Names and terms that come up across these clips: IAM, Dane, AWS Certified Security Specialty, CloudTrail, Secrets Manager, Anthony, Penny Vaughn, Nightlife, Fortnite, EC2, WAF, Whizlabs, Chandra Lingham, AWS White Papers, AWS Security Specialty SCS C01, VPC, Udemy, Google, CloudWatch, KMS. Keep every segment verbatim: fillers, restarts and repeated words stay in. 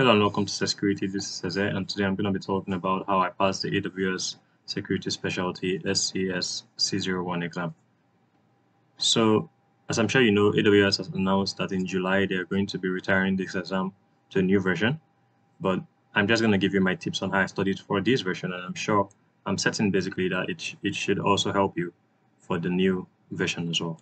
Hello and welcome to Security. This is Eze, and today I'm going to be talking about how I passed the A W S Security Specialty S C S C zero one exam. So, as I'm sure you know, A W S has announced that in July they are going to be retiring this exam to a new version. But I'm just going to give you my tips on how I studied for this version, and I'm sure I'm certain basically that it, it should also help you for the new version as well.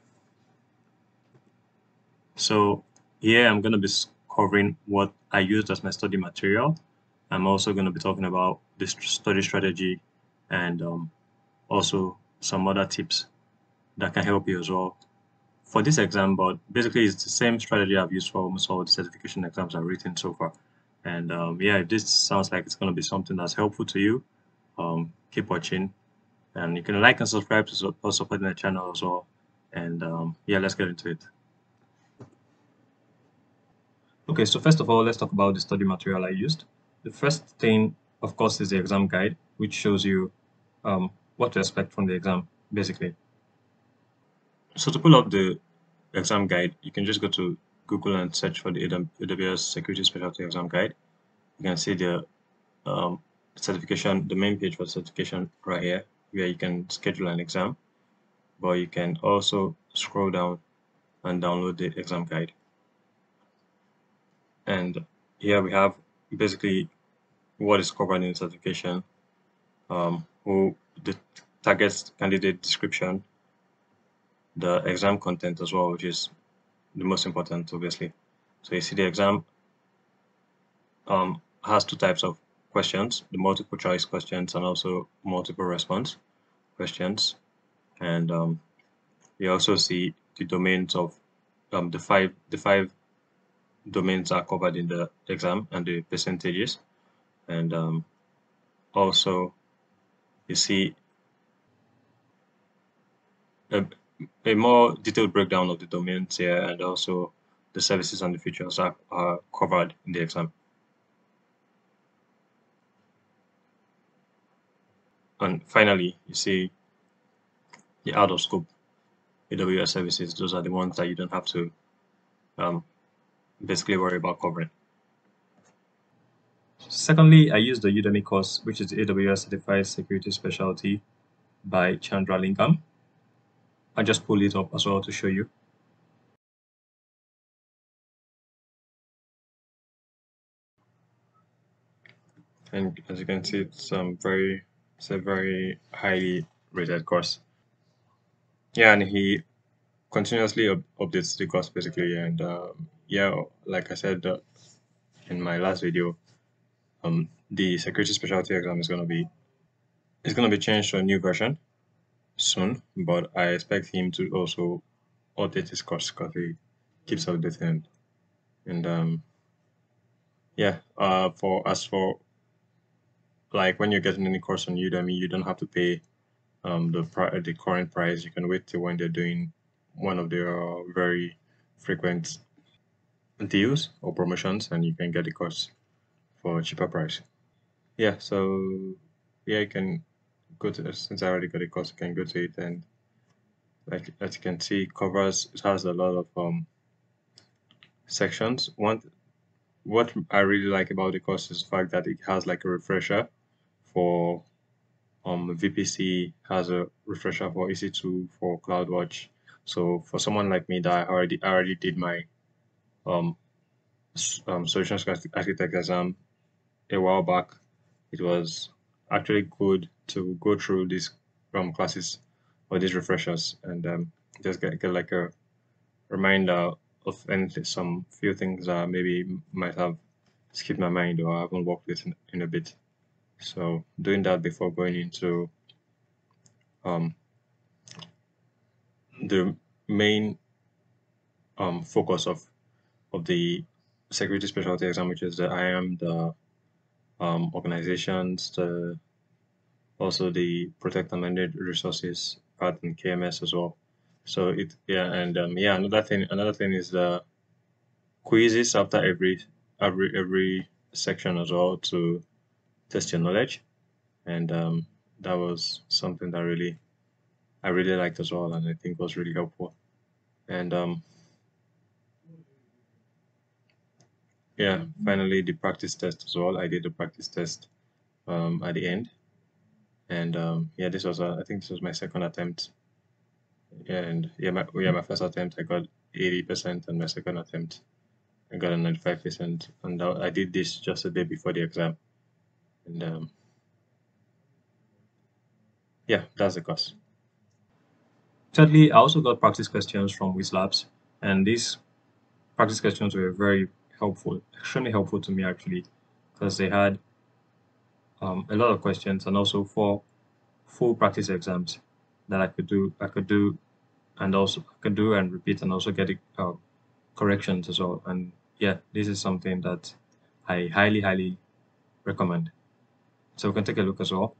So, here I'm going to be covering what I used as my study material. I'm also going to be talking about this study strategy and um, also some other tips that can help you as well for this exam, but basically it's the same strategy I've used for almost all the certification exams I've written so far. And um, yeah, if this sounds like it's going to be something that's helpful to you, um, keep watching, and you can like and subscribe to support the channel as well. And um, yeah, let's get into it. Okay, so first of all, let's talk about the study material I used. The first thing, of course, is the exam guide, which shows you um, what to expect from the exam, basically. So to pull up the exam guide, you can just go to Google and search for the A W S Security Specialty Exam Guide. You can see the um, certification, the main page for the certification right here, where you can schedule an exam, but you can also scroll down and download the exam guide. And here we have basically what is covered in certification, um, who the target candidate description, the exam content as well, which is the most important, obviously. So you see the exam um, has two types of questions: the multiple choice questions and also multiple response questions. And um, you also see the domains of um, the five the five. domains are covered in the exam and the percentages. And um, also you see a, a more detailed breakdown of the domains here, and also the services and the features are, are covered in the exam. And finally, you see the out of scope A W S services. Those are the ones that you don't have to um, basically worry about covering. Secondly, I used the Udemy course, which is the A W S Certified Security Specialty by Chandra Lingham. I just pulled it up as well to show you. And as you can see, it's um very it's a very highly rated course. Yeah, and he continuously up updates the course basically, and um, yeah, like I said uh, in my last video, um, the security specialty exam is gonna be it's gonna be changed to a new version soon. But I expect him to also update his course because he keeps updating. And um, yeah, uh, for as for like when you're getting any course on Udemy, you don't have to pay um, the pri the current price. You can wait till when they're doing one of their uh, very frequent deals or promotions, and you can get the course for a cheaper price. Yeah, so yeah, you can go to, since I already got the course, you can go to it, and like as you can see, it covers, it has a lot of um sections. One what I really like about the course is the fact that it has like a refresher for um V P C, has a refresher for E C two, for CloudWatch. So for someone like me that I already I already did my Um, um, solutions architect exam a while back, it was actually good to go through these um, classes or these refreshers, and um, just get, get like a reminder of anything, some few things that maybe might have skipped my mind or I haven't worked with in, in a bit. So doing that before going into um, the main um, focus of of the security specialty exam, which is the I A M, the um, organizations, the also the protect and manage resources part, and K M S as well. So it yeah and um, yeah another thing another thing is the quizzes after every every every section as well to test your knowledge, and um, that was something that really I really liked as well, and I think was really helpful. And um, yeah, finally the practice test as well. I did the practice test um, at the end, and um, yeah, this was a, I think this was my second attempt, and yeah, my yeah my first attempt I got eighty percent, and my second attempt I got a ninety-five percent, and I did this just a day before the exam, and um, yeah, that's the course. Thirdly, I also got practice questions from Whizlabs, and these practice questions were very helpful, extremely helpful to me actually, because they had um, a lot of questions, and also for full practice exams that I could do, I could do, and also I could do and repeat, and also get uh, corrections as well. And yeah, this is something that I highly, highly recommend. So we can take a look as well.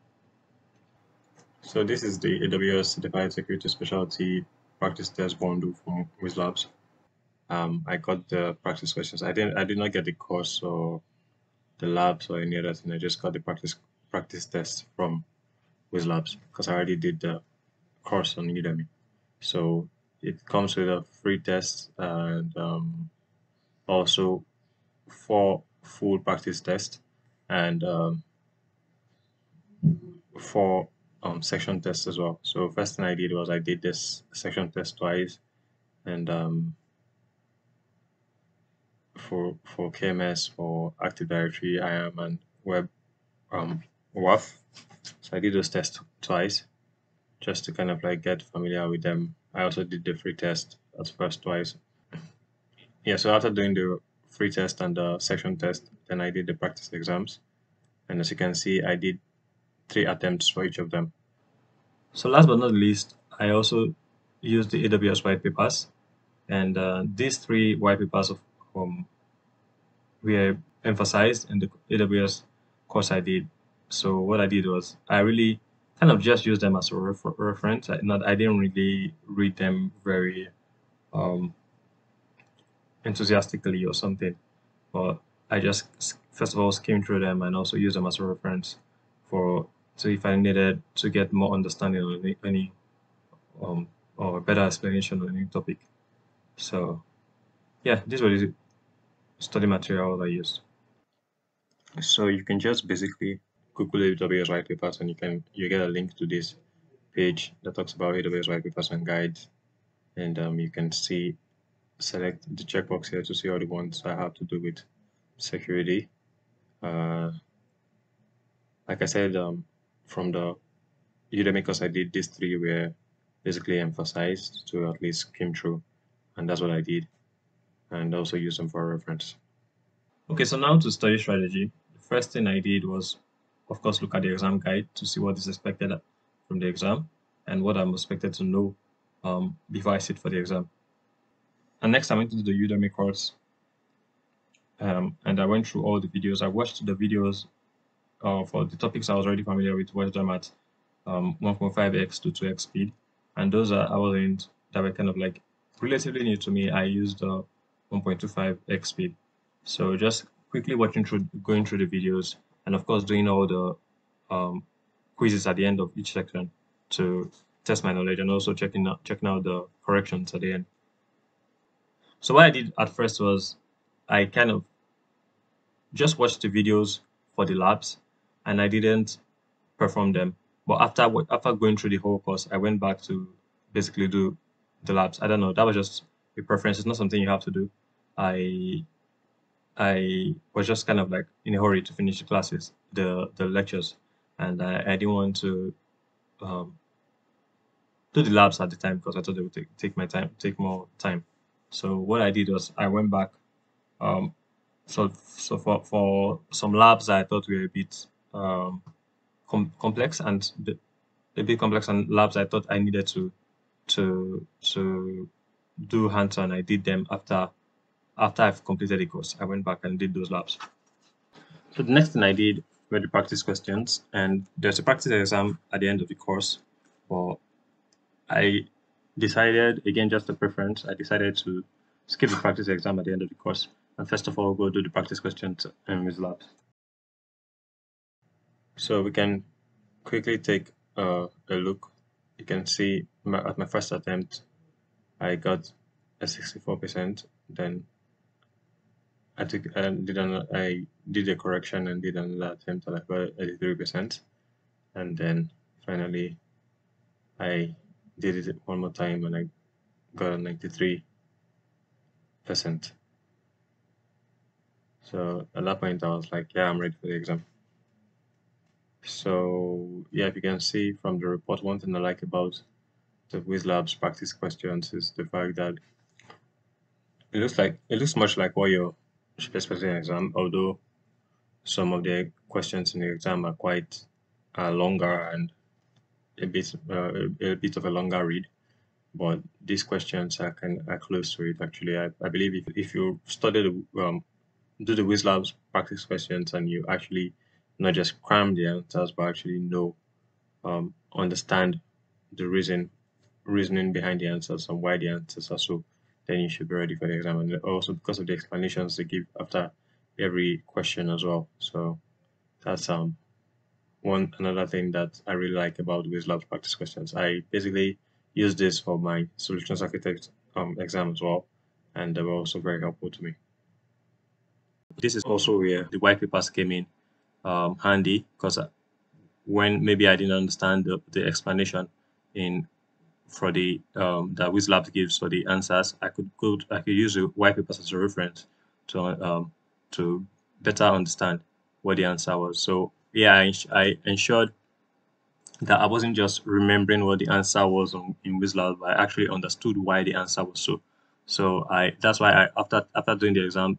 So this is the A W S Certified Security Specialty Practice Test Bundle from Whizlabs. Um, I got the practice questions. I didn't. I did not get the course or the labs or any other thing. I just got the practice practice test from Whizlabs because I already did the course on Udemy. So it comes with a free test and um, also four full practice tests and um, four. Um, section tests as well. So first thing I did was I did this section test twice, and um, for for K M S, for Active Directory, I A M, and Web um, W A F. So I did those tests twice, just to kind of like get familiar with them. I also did the free test at first twice. Yeah. So after doing the free test and the section test, then I did the practice exams, and as you can see, I did three attempts for each of them. So last but not least, I also used the A W S white papers, and uh, these three white papers of um, were emphasized in the A W S course I did. So what I did was I really kind of just used them as a refer reference. I, not I didn't really read them very um, enthusiastically or something, but I just first of all skimmed through them and also used them as a reference. For so if I needed to get more understanding on any, any um, or better explanation on any topic. So yeah, this was the study material I used. So you can just basically Google A W S white papers, and you can you get a link to this page that talks about A W S white papers and guides, and um, you can see select the checkbox here to see all the ones that have to do with security. Uh, Like I said, um, from the Udemy course I did, these three were basically emphasized to at least came through, and that's what I did, and also used them for reference. Okay, so now to study strategy. The first thing I did was, of course, look at the exam guide to see what is expected from the exam and what I'm expected to know um, before I sit for the exam. And next I went into the Udemy course, um, and I went through all the videos. I watched the videos Uh, for the topics I was already familiar with, watched them at um, one point five x to two x speed, and those are I wasn't that were kind of like relatively new to me. I used uh, one point two five x speed, so just quickly watching through, going through the videos, and of course doing all the um, quizzes at the end of each section to test my knowledge, and also checking out checking out the corrections at the end. So what I did at first was I kind of just watched the videos for the labs, and I didn't perform them. But after after going through the whole course, I went back to basically do the labs. I don't know. That was just a preference. It's not something you have to do. I I was just kind of like in a hurry to finish the classes, the the lectures, and I, I didn't want to um, do the labs at the time because I thought they would take, take my time, take more time. So what I did was I went back. Um, So, so for, for some labs I thought were a bit um, com complex and the, a bit complex, and labs I thought I needed to to to do hands-on, I did them after after I've completed the course. I went back and did those labs. So the next thing I did were the practice questions, and there's a practice exam at the end of the course. Well, I decided, again just a preference, I decided to skip the practice exam at the end of the course. And first of all, we'll go do the practice questions in Whizlabs. So we can quickly take uh, a look. You can see my, at my first attempt, I got a sixty-four percent. Then I took I did an, I did a correction and did another attempt at about eighty-three percent, and then finally I did it one more time and I got a ninety-three percent. So at that point I was like, yeah, I'm ready for the exam. So yeah, if you can see from the report, one thing I like about the Whizlabs practice questions is the fact that it looks like it looks much like what you're expecting in an exam, although some of the questions in the exam are quite uh, longer and a bit uh, a bit of a longer read. But these questions are kind of, are close to it actually. I, I believe if if you study the um, do the Whizlabs practice questions and you actually not just cram the answers but actually know um, understand the reason reasoning behind the answers and why the answers are so, then you should be ready for the exam. And also because of the explanations they give after every question as well. So that's um one another thing that I really like about Whizlabs practice questions. I basically use this for my solutions architect um, exam as well, and they were also very helpful to me. This is also where the white papers came in um, handy, because when maybe I didn't understand the, the explanation in for the um, that Whizlabs gives for the answers, I could go I could use the white papers as a reference to um, to better understand what the answer was. So yeah, I, I ensured that I wasn't just remembering what the answer was on, in Whizlabs, but I actually understood why the answer was so. So I that's why I after after doing the exam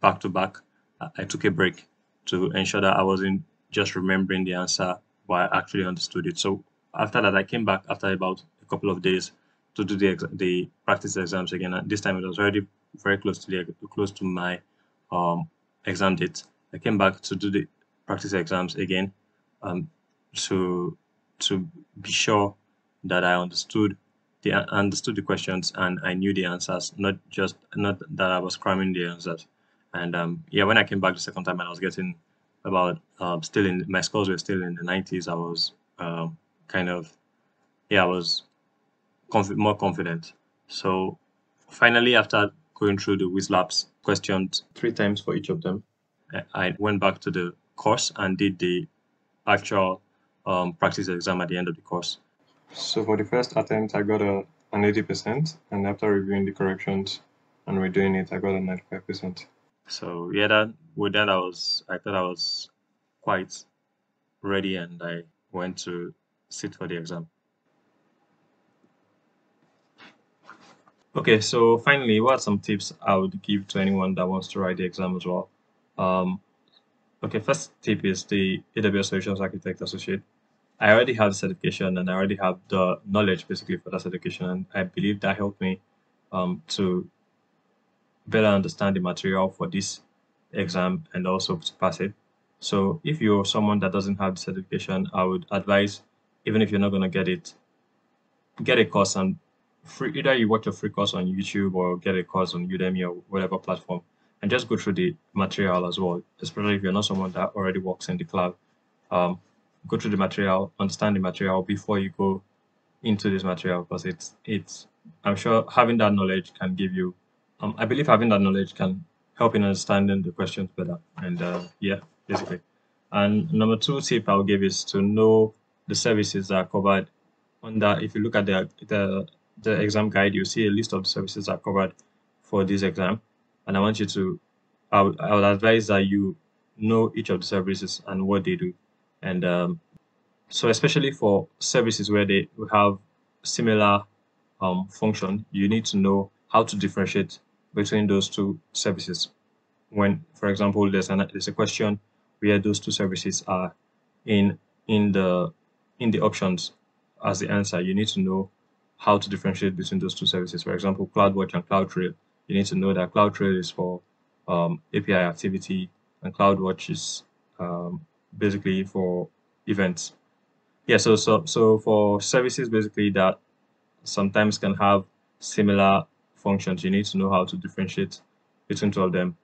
back to back, I, I took a break to ensure that I wasn't just remembering the answer, but I actually understood it. So after that, I came back after about a couple of days to do the ex the practice exams again. And this time it was already very close to the close to my um, exam date. I came back to do the practice exams again. Um, to to be sure that I understood the understood the questions and I knew the answers, not just not that I was cramming the answers. And um yeah, when I came back the second time and I was getting about uh, still in my scores were still in the nineties, I was uh, kind of yeah I was conf more confident. So finally, after going through the Whizlabs questions three times for each of them, I went back to the course and did the actual Um, practice exam at the end of the course. So for the first attempt I got a, an eighty percent, and after reviewing the corrections and redoing it I got a ninety-five percent. So yeah, that with that I was I thought I was quite ready, and I went to sit for the exam. Okay, so finally, what are some tips I would give to anyone that wants to write the exam as well? Um, okay, first tip is the A W S Solutions Architect Associate. I already have the certification and I already have the knowledge basically for that certification, and I believe that helped me um, to better understand the material for this exam and also to pass it. So if you're someone that doesn't have the certification, I would advise, even if you're not going to get it, get a course, and free, either you watch a free course on YouTube or get a course on Udemy or whatever platform, and just go through the material as well, especially if you're not someone that already works in the cloud. Um, go through the material, understand the material before you go into this material, because it's, it's I'm sure having that knowledge can give you, um, I believe having that knowledge can help in understanding the questions better. And uh, yeah, basically. And number two tip I'll give is to know the services that are covered under. If you look at the, the, the exam guide, you'll see a list of the services that are covered for this exam. And I want you to, I would, I would advise that you know each of the services and what they do. And um, so especially for services where they have similar um, function, you need to know how to differentiate between those two services. When, for example, there's, an, there's a question where those two services are in, in, the, in the options as the answer, you need to know how to differentiate between those two services. For example, CloudWatch and CloudTrail. You need to know that CloudTrail is for um, A P I activity, and CloudWatch is um, basically for events. Yeah, so so so for services basically that sometimes can have similar functions, you need to know how to differentiate between two of them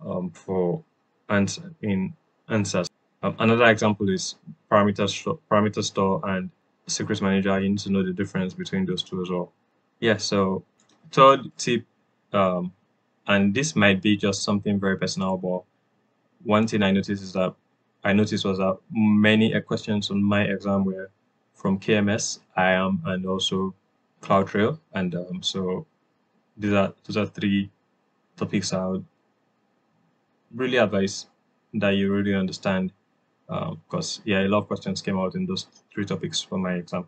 um, for and in answers. Um, another example is parameter parameter store and Secrets Manager. You need to know the difference between those two as well. Yeah. So third tip. Um, And this might be just something very personal, but one thing I noticed is that I noticed was that many questions on my exam were from K M S, I A M, and also CloudTrail. And um, so these are, those are three topics I would really advise that you really understand, because um, yeah, a lot of questions came out in those three topics for my exam.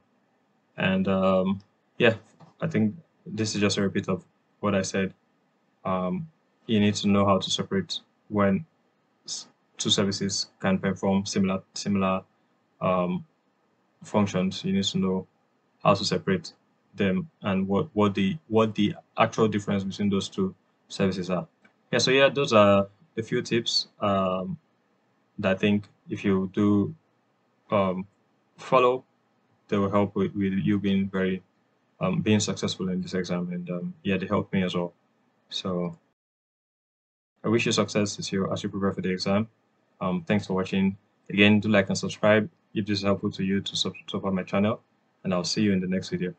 And um, yeah, I think this is just a repeat of what I said. Um, you need to know how to separate when two services can perform similar similar um, functions. You need to know how to separate them and what what the what the actual difference between those two services are. Yeah, so yeah, those are a few tips um, that I think if you do um, follow, they will help with, with you being very um, being successful in this exam. And um, yeah, they helped me as well. So I wish you success as you as you prepare for the exam. Um, thanks for watching. Again, do like and subscribe if this is helpful to you to support my channel, and I'll see you in the next video.